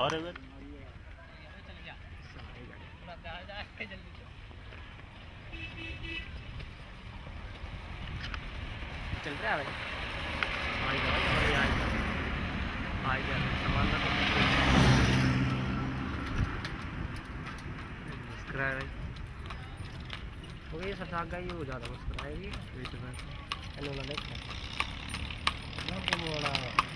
और इधर चल रहा है भाई सब भाग गई वो ज़्यादा मुस्कुराएगी।